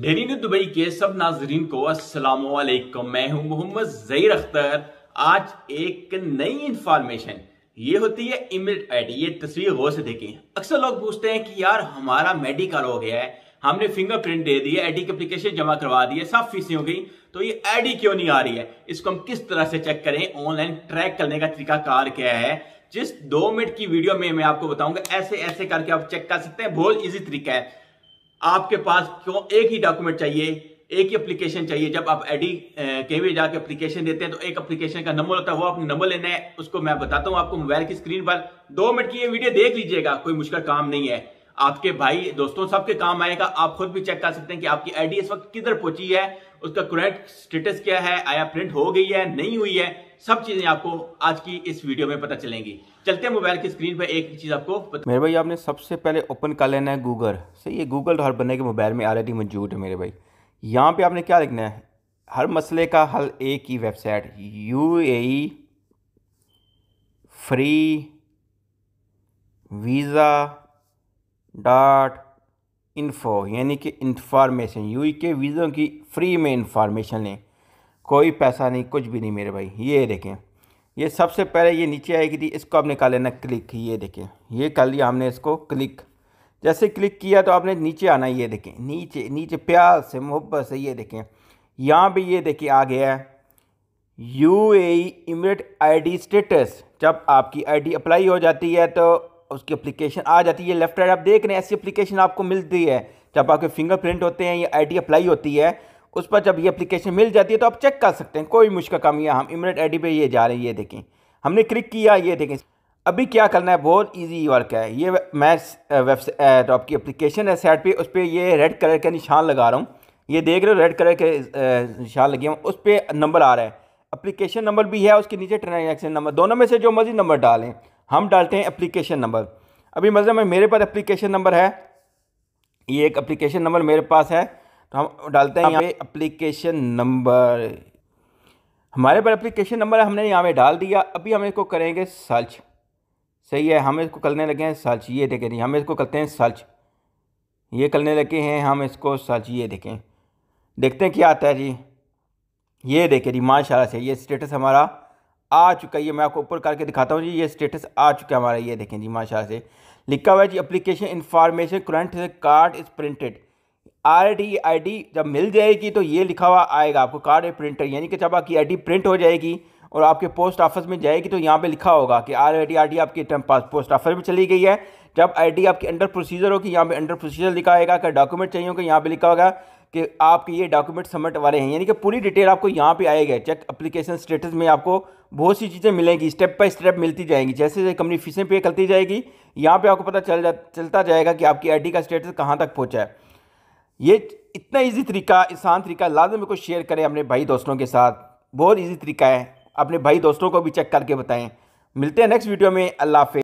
Daily Dubai के सब नाजरीन को अस्सलाम वालेकुम, मैं हूं मोहम्मद ज़हीर अख्तर। आज एक नई इंफॉर्मेशन ये होती है इमिरेट आईडी। ये तस्वीर गौर से देखें। अक्सर लोग पूछते हैं कि यार हमारा मेडिकल हो गया है, हमने फिंगरप्रिंट दे दिए, आईडी की एप्लीकेशन जमा करवा दी है, सब फीसें हो गई, तो ये आईडी क्यों नहीं आ रही है? इसको हम किस तरह से चेक करें? ऑनलाइन ट्रैक करने का तरीकाकार क्या है? जिस 2 मिनट की वीडियो में मैं आपको बताऊंगा, ऐसे ऐसे करके आप चेक कर सकते हैं। बहुत ईजी तरीका है। आपके पास क्यों एक ही डॉक्यूमेंट चाहिए, एक ही एप्लीकेशन चाहिए। जब आप आईडी कहीं भी जाके एप्लीकेशन देते हैं तो एक एप्लीकेशन का नंबर होता है, वो आप नंबर लेना है। उसको मैं बताता हूँ आपको मोबाइल की स्क्रीन पर। 2 मिनट की ये वीडियो देख लीजिएगा, कोई मुश्किल काम नहीं है, आपके भाई दोस्तों सबके काम आएगा। आप खुद भी चेक कर सकते हैं कि आपकी आईडी इस वक्त किधर पहुंची है, उसका करंट स्टेटस क्या है, आया प्रिंट हो गई है, नहीं हुई है। सब चीजें आपको आज की इस वीडियो में पता चलेंगी। चलते हैं मोबाइल की स्क्रीन पर। एक चीज आपको मेरे भाई, आपने सबसे पहले ओपन कर लेना है गूगल। सही है, गूगल हर बंदे के मोबाइल में ऑलरेडी मौजूद है मेरे भाई। यहाँ पे आपने क्या लिखना है, हर मसले का हल एक ही website, UAE free visa dot info, यानी कि इंफॉर्मेशन। यूएई के वीज़ों की फ्री में इंफॉर्मेशन लें, कोई पैसा नहीं, कुछ भी नहीं मेरे भाई। ये देखें, ये सबसे पहले ये नीचे आएगी थी, इसको आपने कर लेना क्लिक। ये देखें, ये कर लिया हमने इसको क्लिक। जैसे क्लिक किया तो आपने नीचे आना। ये देखें नीचे नीचे प्यार से मोहब्बत से ये देखें, यहाँ भी ये देखें आ गया है यूएई इमिरेट आईडी स्टेटस। जब आपकी आईडी अप्लाई हो जाती है तो उसकी एप्लीकेशन आ जाती है। लेफ्ट साइड आप देख रहे हैं, ऐसी एप्लीकेशन आपको मिलती है जब आपके फिंगरप्रिंट होते हैं या आईडी अप्लाई होती है। उस पर जब ये एप्लीकेशन मिल जाती है तो आप चेक कर सकते हैं, कोई मुश्किल काम नहीं है। हम इमिरेट आईडी पे ये जा रहे हैं, ये देखें हमने क्लिक किया। ये देखें अभी क्या करना है, बहुत ईजी वर्क है। ये मैं वेबसाइट तो आपकी एप्लीकेशन है साइड पर, उस पर ये रेड कलर का निशान लगा रहा हूँ। ये देख रहे हो रेड कलर के निशान लगे हुए, उस पर नंबर आ रहा है, एप्लीकेशन नंबर भी है, उसके नीचे ट्रांजेक्शन नंबर, दोनों में से जो मर्जी नंबर डालें। हम डालते हैं एप्लीकेशन नंबर। अभी मतलब मेरे पास एप्लीकेशन नंबर है, ये एक एप्लीकेशन नंबर मेरे पास है, तो हम डालते हैं यहाँ पे एप्लीकेशन नंबर। हमारे पास एप्लीकेशन नंबर है, हमने यहाँ पे डाल दिया। अभी हम इसको करेंगे सर्च। सही है, हम इसको करने लगे हैं सर्च। ये देखें नहीं, हम इसको करते हैं सर्च। ये करने लगे हैं हम इसको सर्च। ये देखें, देखते हैं क्या आता है जी। ये देखें जी, माशाल्लाह से ये स्टेटस हमारा आ चुका है। ये मैं आपको ऊपर करके दिखाता हूँ जी, ये स्टेटस आ चुका है हमारा। ये देखें जी, माशाल्लाह से लिखा हुआ है जी, application information current card is printed. Already ID जब मिल जाएगी तो ये लिखा हुआ आएगा आपको, कार्ड इज प्रिंटेड, यानी कि जब आपकी आईडी प्रिंट हो जाएगी और आपके पोस्ट ऑफिस में जाएगी तो यहाँ पे लिखा होगा कि ऑलरेडी आईडी आपके पोस्ट ऑफिस में चली गई है। जब आईडी आपके अंडर प्रोसीजर होगी, यहाँ पे अंडर प्रोसीजर लिखा आएगा। कि डॉक्यूमेंट चाहिए होगा, यहाँ पे लिखा होगा कि आपके ये डॉक्यूमेंट सबमिट वाले हैं, यानी कि पूरी डिटेल आपको यहाँ पे आएगा। चेक एप्लीकेशन स्टेटस में आपको बहुत सी चीज़ें मिलेंगी, स्टेप बाय स्टेप मिलती जाएंगी। जैसे जैसे कंपनी फीसें पे करती जाएगी, यहाँ पे आपको पता चलता जाएगा कि आपकी आईडी का स्टेटस कहाँ तक पहुँचा है। ये इतना ईजी तरीका, आसान तरीका, लाजम इसको शेयर करें अपने भाई दोस्तों के साथ। बहुत ईजी तरीका है, अपने भाई दोस्तों को भी चेक करके बताएं। मिलते हैं नेक्स्ट वीडियो में। अल्लाह हाफिज़।